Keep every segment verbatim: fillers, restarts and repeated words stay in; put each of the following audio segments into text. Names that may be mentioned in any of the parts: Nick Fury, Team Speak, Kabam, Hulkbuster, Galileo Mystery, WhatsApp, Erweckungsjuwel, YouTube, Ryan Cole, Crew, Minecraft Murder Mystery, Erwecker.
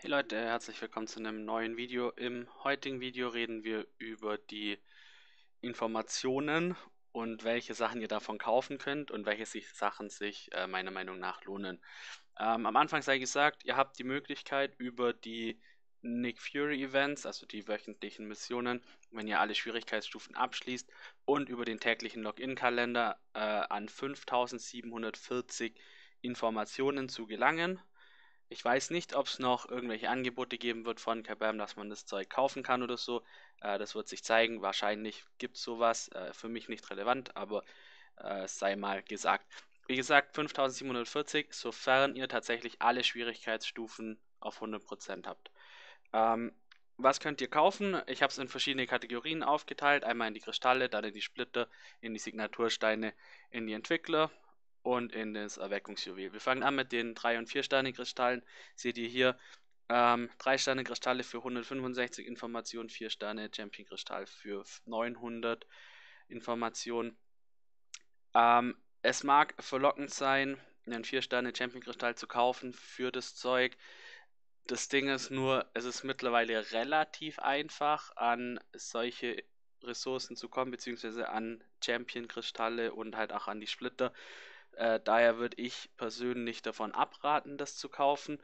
Hey Leute, herzlich willkommen zu einem neuen Video. Im heutigen Video reden wir über die Informationen und welche Sachen ihr davon kaufen könnt und welche sich Sachen sich äh, meiner Meinung nach lohnen. Ähm, am Anfang sei gesagt, ihr habt die Möglichkeit über die Nick Fury Events, also die wöchentlichen Missionen, wenn ihr alle Schwierigkeitsstufen abschließt, und über den täglichen Login-Kalender äh, an fünftausendsiebenhundertvierzig Informationen zu gelangen. Ich weiß nicht, ob es noch irgendwelche Angebote geben wird von Kabam, dass man das Zeug kaufen kann oder so. Äh, das wird sich zeigen. Wahrscheinlich gibt es sowas. Äh, für mich nicht relevant, aber äh, sei mal gesagt. Wie gesagt, fünftausendsiebenhundertvierzig, sofern ihr tatsächlich alle Schwierigkeitsstufen auf hundert Prozent habt. Ähm, was könnt ihr kaufen? Ich habe es in verschiedene Kategorien aufgeteilt. Einmal in die Kristalle, dann in die Splitter, in die Signatursteine, in die Entwickler und in das Erweckungsjuwel. Wir fangen an mit den drei- und vier Sterne Kristallen. Seht ihr hier, ähm, drei Sterne Kristalle für hundertfünfundsechzig Informationen, vier Sterne Champion Kristall für neunhundert Informationen. Ähm, es mag verlockend sein, einen vier Sterne Champion Kristall zu kaufen für das Zeug. Das Ding ist nur, es ist mittlerweile relativ einfach, an solche Ressourcen zu kommen, beziehungsweise an Champion Kristalle und halt auch an die Splitter. Äh, daher würde ich persönlich davon abraten, das zu kaufen.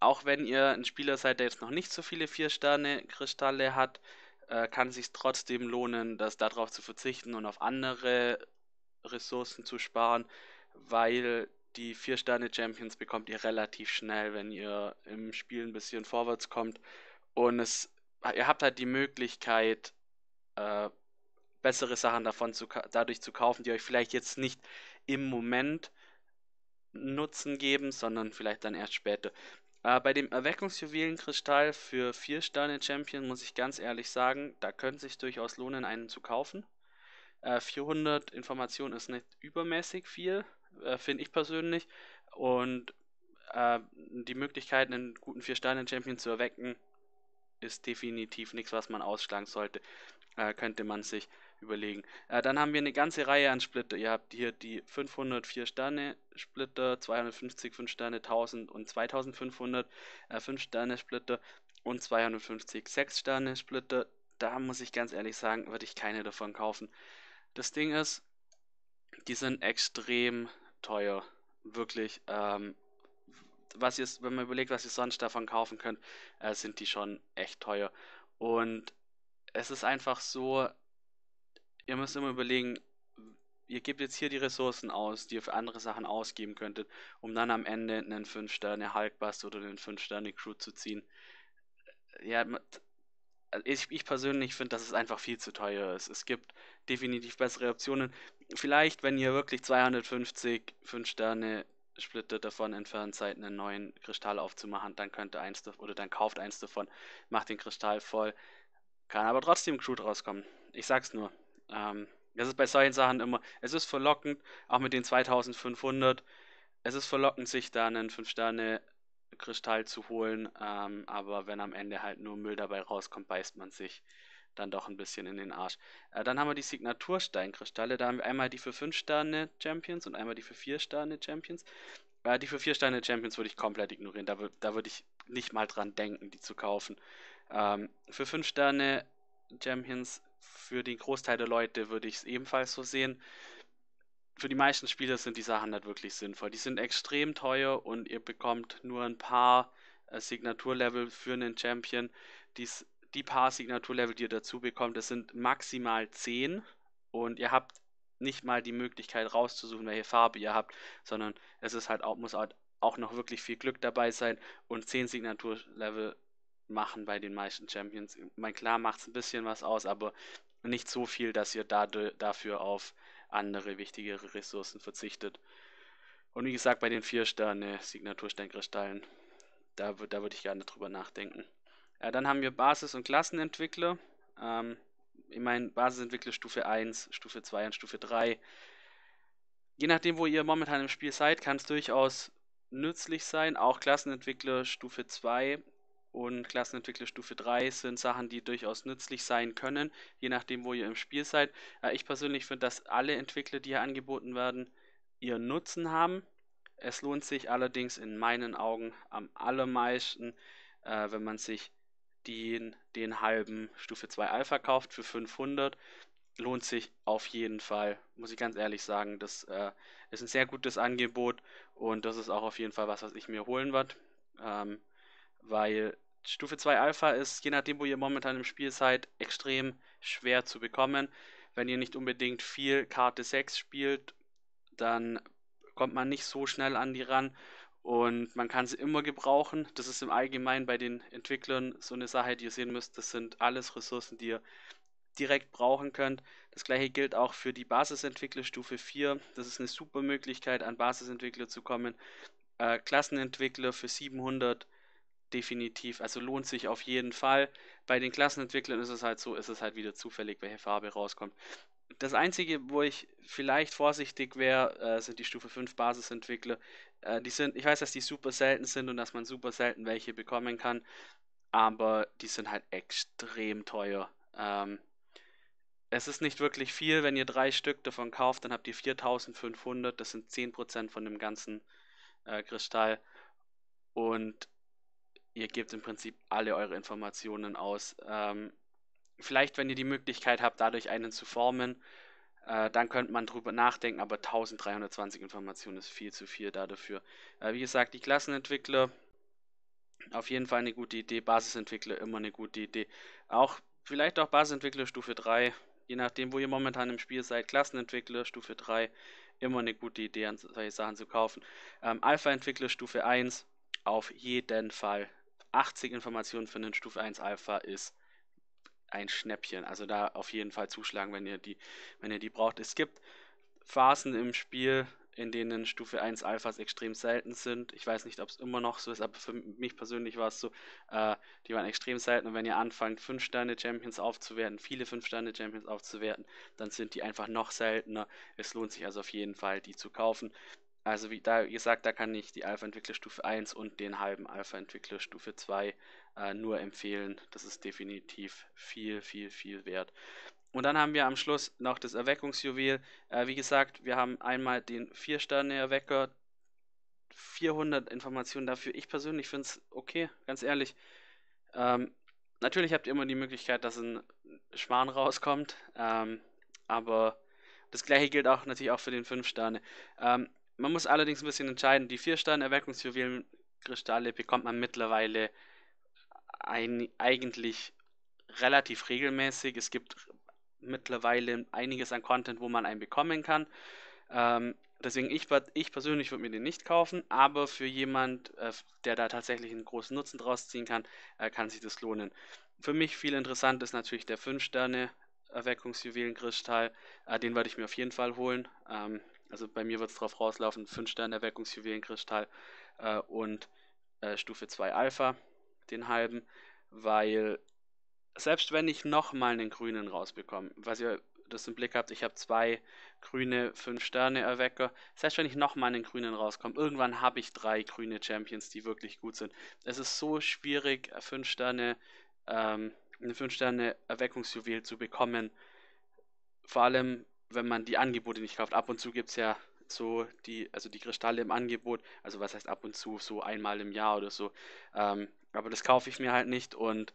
Auch wenn ihr ein Spieler seid, der jetzt noch nicht so viele vier-Sterne-Kristalle hat, äh, kann es sich trotzdem lohnen, das darauf zu verzichten und auf andere Ressourcen zu sparen, weil die vier-Sterne-Champions bekommt ihr relativ schnell, wenn ihr im Spiel ein bisschen vorwärts kommt. Und es, ihr habt halt die Möglichkeit, äh, bessere Sachen davon zu, dadurch zu kaufen, die euch vielleicht jetzt nicht im Moment Nutzen geben, sondern vielleicht dann erst später. Äh, bei dem Erweckungsjuwelenkristall für vier Sterne Champion muss ich ganz ehrlich sagen, da könnte es sich durchaus lohnen, einen zu kaufen. Äh, vierhundert Informationen ist nicht übermäßig viel, äh, finde ich persönlich. Und äh, die Möglichkeit, einen guten vier Sterne Champion zu erwecken, ist definitiv nichts, was man ausschlagen sollte. Äh, könnte man sich überlegen. Äh, dann haben wir eine ganze Reihe an Splitter. Ihr habt hier die fünfhundertvier Sterne Splitter, zweihundertfünfzig fünf Sterne, tausend und zweitausendfünfhundert äh, fünf Sterne Splitter und zweihundertfünfzig sechs Sterne Splitter. Da muss ich ganz ehrlich sagen, würde ich keine davon kaufen. Das Ding ist, die sind extrem teuer. Wirklich. Ähm, was ihr, wenn man überlegt, was ihr sonst davon kaufen könnt, äh, sind die schon echt teuer. Und es ist einfach so, ihr müsst immer überlegen, ihr gebt jetzt hier die Ressourcen aus, die ihr für andere Sachen ausgeben könntet, um dann am Ende einen fünf Sterne Hulkbuster oder einen fünf Sterne Crew zu ziehen. Ja, ich, ich persönlich finde, dass es einfach viel zu teuer ist. Es gibt definitiv bessere Optionen. Vielleicht, wenn ihr wirklich zweihundertfünfzig fünf Sterne Splitter davon entfernt seid, einen neuen Kristall aufzumachen, dann könnt ihr eins oder dann kauft eins davon, macht den Kristall voll. Kann aber trotzdem Crew rauskommen. Ich sag's nur. Ähm, das ist bei solchen Sachen immer, es ist verlockend, auch mit den zweitausendfünfhundert, es ist verlockend, sich da einen fünf-Sterne-Kristall zu holen, ähm, aber wenn am Ende halt nur Müll dabei rauskommt, beißt man sich dann doch ein bisschen in den Arsch. Äh, dann haben wir die Signatursteinkristalle, da haben wir einmal die für fünf-Sterne-Champions und einmal die für vier-Sterne-Champions. Äh, die für vier-Sterne-Champions würde ich komplett ignorieren, da, da würde ich nicht mal dran denken, die zu kaufen. Ähm, für fünf-Sterne-Champions, für den Großteil der Leute würde ich es ebenfalls so sehen. Für die meisten Spieler sind die Sachen nicht wirklich sinnvoll. Die sind extrem teuer und ihr bekommt nur ein paar äh, Signaturlevel für einen Champion. Dies, die paar Signaturlevel, die ihr dazu bekommt, das sind maximal zehn und ihr habt nicht mal die Möglichkeit rauszusuchen, welche Farbe ihr habt, sondern es ist halt auch, muss halt auch noch wirklich viel Glück dabei sein, und zehn Signaturlevel machen bei den meisten Champions. Ich meine, klar macht es ein bisschen was aus, aber nicht so viel, dass ihr dadurch, dafür auf andere wichtigere Ressourcen verzichtet. Und wie gesagt, bei den vier Sterne Signatursteinkristallen, da, da würde ich gerne drüber nachdenken. Ja, dann haben wir Basis- und Klassenentwickler. Ähm, ich meine, Basisentwickler Stufe eins, Stufe zwei und Stufe drei. Je nachdem, wo ihr momentan im Spiel seid, kann es durchaus nützlich sein. Auch Klassenentwickler Stufe zwei und Klassenentwickler Stufe drei sind Sachen, die durchaus nützlich sein können, je nachdem, wo ihr im Spiel seid. Äh, ich persönlich finde, dass alle Entwickler, die hier angeboten werden, ihren Nutzen haben. Es lohnt sich allerdings in meinen Augen am allermeisten, äh, wenn man sich den, den halben Stufe zwei Alpha kauft für fünfhundert, lohnt sich auf jeden Fall, muss ich ganz ehrlich sagen. Das äh, ist ein sehr gutes Angebot und das ist auch auf jeden Fall was, was ich mir holen werde, ähm, weil Stufe zwei Alpha ist, je nachdem, wo ihr momentan im Spiel seid, extrem schwer zu bekommen. Wenn ihr nicht unbedingt viel Karte sechs spielt, dann kommt man nicht so schnell an die ran und man kann sie immer gebrauchen. Das ist im Allgemeinen bei den Entwicklern so eine Sache, die ihr sehen müsst. Das sind alles Ressourcen, die ihr direkt brauchen könnt. Das gleiche gilt auch für die Basisentwickler Stufe vier. Das ist eine super Möglichkeit, an Basisentwickler zu kommen. Äh, Klassenentwickler für siebenhundert definitiv, also lohnt sich auf jeden Fall. Bei den Klassenentwicklern ist es halt so, ist es halt wieder zufällig, welche Farbe rauskommt. Das einzige, wo ich vielleicht vorsichtig wäre, äh, sind die Stufe fünf Basisentwickler. Äh, die sind, ich weiß, dass die super selten sind und dass man super selten welche bekommen kann, aber die sind halt extrem teuer. Ähm, es ist nicht wirklich viel, wenn ihr drei Stück davon kauft, dann habt ihr viertausendfünfhundert, das sind zehn Prozent von dem ganzen äh, Kristall und ihr gebt im Prinzip alle eure Informationen aus. Ähm, vielleicht, wenn ihr die Möglichkeit habt, dadurch einen zu formen, äh, dann könnte man drüber nachdenken, aber eintausenddreihundertzwanzig Informationen ist viel zu viel da dafür. Äh, wie gesagt, die Klassenentwickler, auf jeden Fall eine gute Idee, Basisentwickler immer eine gute Idee. Auch vielleicht auch Basisentwickler Stufe drei, je nachdem, wo ihr momentan im Spiel seid, Klassenentwickler Stufe drei, immer eine gute Idee, an solche Sachen zu kaufen. Ähm, Alpha-Entwickler Stufe eins, auf jeden Fall. achtzig Informationen für einen Stufe eins Alpha ist ein Schnäppchen. Also da auf jeden Fall zuschlagen, wenn ihr die, wenn ihr die braucht. Es gibt Phasen im Spiel, in denen Stufe eins Alphas extrem selten sind. Ich weiß nicht, ob es immer noch so ist, aber für mich persönlich war es so, äh, die waren extrem selten. Und wenn ihr anfangt, fünf Sterne Champions aufzuwerten, viele fünf Sterne Champions aufzuwerten, dann sind die einfach noch seltener. Es lohnt sich also auf jeden Fall, die zu kaufen. Also wie da gesagt, da kann ich die Alpha-Entwickler Stufe eins und den halben Alpha-Entwickler Stufe zwei äh, nur empfehlen. Das ist definitiv viel, viel, viel wert. Und dann haben wir am Schluss noch das Erweckungsjuwel. Äh, wie gesagt, wir haben einmal den vier Sterne Erwecker, vierhundert Informationen dafür. Ich persönlich finde es okay, ganz ehrlich. Ähm, natürlich habt ihr immer die Möglichkeit, dass ein Schwan rauskommt. Ähm, aber das gleiche gilt auch natürlich auch für den fünf Sterne. Ähm, Man muss allerdings ein bisschen entscheiden. Die vier Sterne Erweckungsjuwelenkristalle bekommt man mittlerweile ein, eigentlich relativ regelmäßig. Es gibt mittlerweile einiges an Content, wo man einen bekommen kann. Ähm, deswegen, ich, ich persönlich würde mir den nicht kaufen, aber für jemand, äh, der da tatsächlich einen großen Nutzen draus ziehen kann, äh, kann sich das lohnen. Für mich viel interessant ist natürlich der fünf Sterne Erweckungsjuwelenkristall. Äh, den werde ich mir auf jeden Fall holen. Ähm, Also bei mir wird es drauf rauslaufen, fünf Sterne Erweckungsjuwelenkristall äh, und äh, Stufe zwei Alpha, den halben, weil selbst wenn ich nochmal einen grünen rausbekomme, was ihr das im Blick habt, ich habe zwei grüne fünf Sterne Erwecker, selbst wenn ich nochmal einen grünen rauskomme, irgendwann habe ich drei grüne Champions, die wirklich gut sind. Es ist so schwierig, fünf Sterne, ähm, eine fünf Sterne Erweckungsjuwel zu bekommen, vor allem wenn man die Angebote nicht kauft. Ab und zu gibt es ja so die, also die Kristalle im Angebot, also was heißt ab und zu, so einmal im Jahr oder so, ähm, aber das kaufe ich mir halt nicht und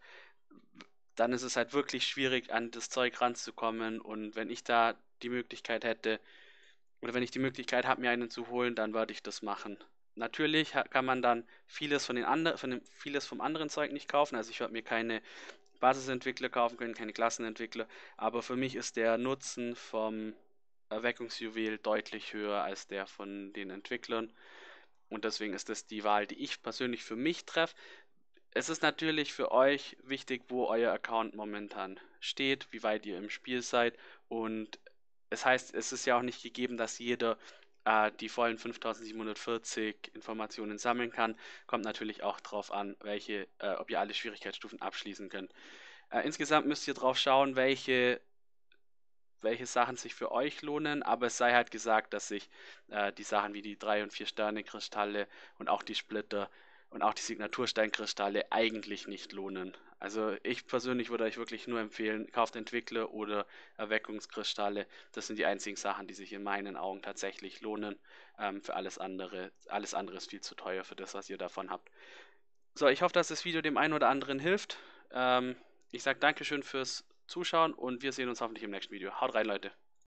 dann ist es halt wirklich schwierig, an das Zeug ranzukommen, und wenn ich da die Möglichkeit hätte, oder wenn ich die Möglichkeit habe, mir einen zu holen, dann würde ich das machen. Natürlich kann man dann vieles von den anderen, von dem, vieles vom anderen Zeug nicht kaufen, also ich würde mir keine Basisentwickler kaufen können, keine Klassenentwickler, aber für mich ist der Nutzen vom Erweckungsjuwel deutlich höher als der von den Entwicklern, und deswegen ist das die Wahl, die ich persönlich für mich treffe. Es ist natürlich für euch wichtig, wo euer Account momentan steht, wie weit ihr im Spiel seid, und es heißt, es ist ja auch nicht gegeben, dass jeder äh, die vollen fünftausendsiebenhundertvierzig Informationen sammeln kann. Kommt natürlich auch drauf an, welche, äh, ob ihr alle Schwierigkeitsstufen abschließen könnt. Äh, insgesamt müsst ihr drauf schauen, welche, welche Sachen sich für euch lohnen, aber es sei halt gesagt, dass sich äh, die Sachen wie die drei und vier Sterne Kristalle und auch die Splitter und auch die Signatursteinkristalle eigentlich nicht lohnen. Also ich persönlich würde euch wirklich nur empfehlen, kauft Entwickler oder Erweckungskristalle. Das sind die einzigen Sachen, die sich in meinen Augen tatsächlich lohnen. Ähm, für alles andere, alles andere ist viel zu teuer für das, was ihr davon habt. So, ich hoffe, dass das Video dem einen oder anderen hilft. Ähm, ich sage Dankeschön fürs Zuschauen und wir sehen uns hoffentlich im nächsten Video. Haut rein, Leute.